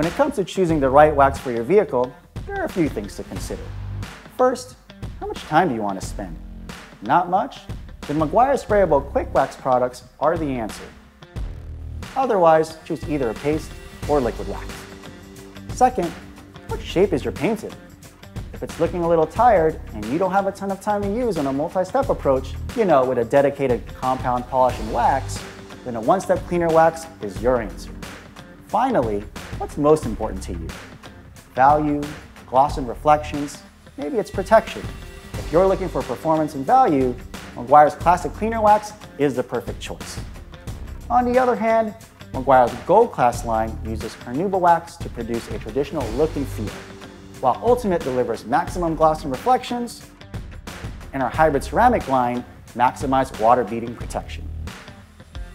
When it comes to choosing the right wax for your vehicle, there are a few things to consider. First, how much time do you want to spend? Not much? Then Meguiar's Sprayable Quik Wax products are the answer. Otherwise, choose either a paste or liquid wax. Second, what shape is your paint in? If it's looking a little tired and you don't have a ton of time to use on a multi-step approach, you know, with a dedicated compound polish and wax, then a one-step cleaner wax is your answer. Finally, what's most important to you? Value, gloss and reflections, maybe it's protection. If you're looking for performance and value, Meguiar's Classic Cleaner Wax is the perfect choice. On the other hand, Meguiar's Gold Class line uses carnauba wax to produce a traditional look and feel, while Ultimate delivers maximum gloss and reflections, and our Hybrid Ceramic line maximize water beading protection.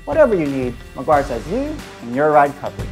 Whatever you need, Meguiar's has you and your ride covered.